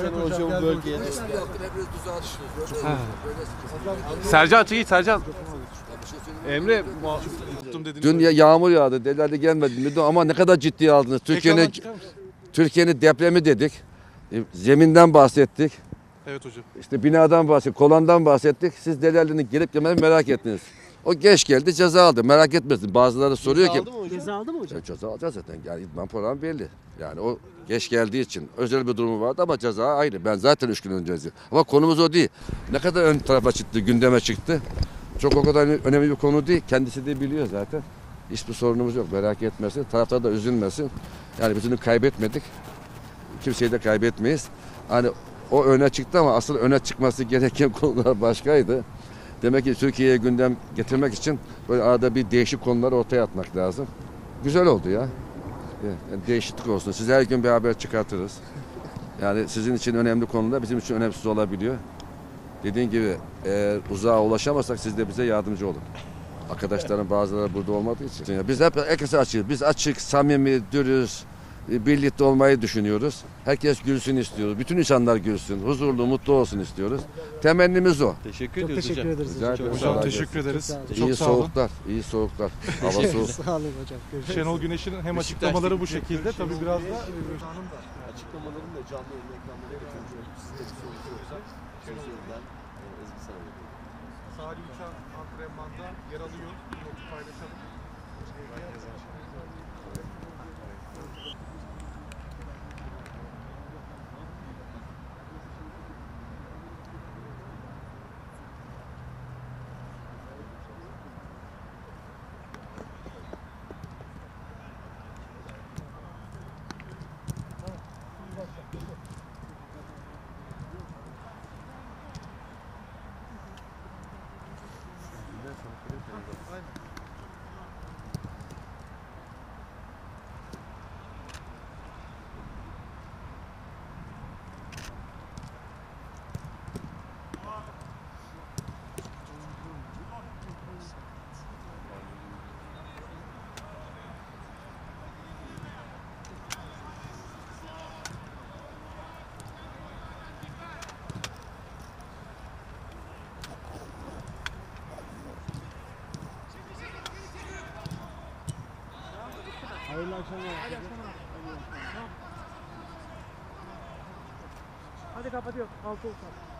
Evet hocam, bölgeye. Sercan çık git Sercan. Emre dün ya yağmur yağdı. Dele Alli gelmedi dedi ama ne kadar ciddiye aldınız. Türkiye'nin depremi dedik. Zeminden bahsettik. Evet hocam. İşte binadan bahsettik, kolandan bahsettik. Siz Dele Alli'nin gelip gelmediğini merak ettiniz. O geç geldi, ceza aldı. Merak etmesin. Bazıları soruyor ki ceza aldı mı hocam? Ceza alacağız zaten. Yani idman programı belli. Yani o geç geldiği için özel bir durumu vardı ama ceza ayrı. Ben zaten 3 gün önce izledim. Ama konumuz o değil. Ne kadar ön tarafa çıktı, gündeme çıktı. Çok o kadar önemli bir konu değil. Kendisi de biliyor zaten. Hiçbir sorunumuz yok. Merak etmesin. Taraftar da üzülmesin. Yani bütünü kaybetmedik. Kimseyi de kaybetmeyiz. Hani o öne çıktı ama asıl öne çıkması gereken konular başkaydı. Demek ki Türkiye'ye gündem getirmek için böyle arada bir değişik konuları ortaya atmak lazım. Güzel oldu ya. Yani değişiklik olsun. Siz her gün bir haber çıkartırız. Yani sizin için önemli konular bizim için önemsiz olabiliyor. Dediğin gibi eğer uzağa ulaşamazsak siz de bize yardımcı olun. Arkadaşların bazıları burada olmadığı için. Biz hep herkese açığız. Biz açık, samimi, dürüst, birlikte olmayı düşünüyoruz. Herkes gülsün istiyoruz. Bütün insanlar gülsün, huzurlu, mutlu olsun istiyoruz. Temennimiz o. Teşekkür ederiz hocam. Hocam teşekkür ederiz. İyi soğuklar, iyi soğuklar. Hava soğuk. Sağ olun hocam. Şenol Güneş'in hem açıklamaları bu şekilde. Tabii biraz da açıklamaların da canlı örneklenmeleri çünkü siz de soruyorsunuz. Salih Uçan antrenmanda yer alıyor. Paylaşalım. Hayırlı akşamlar. Hadi kapatıyoruz. 6 olsun.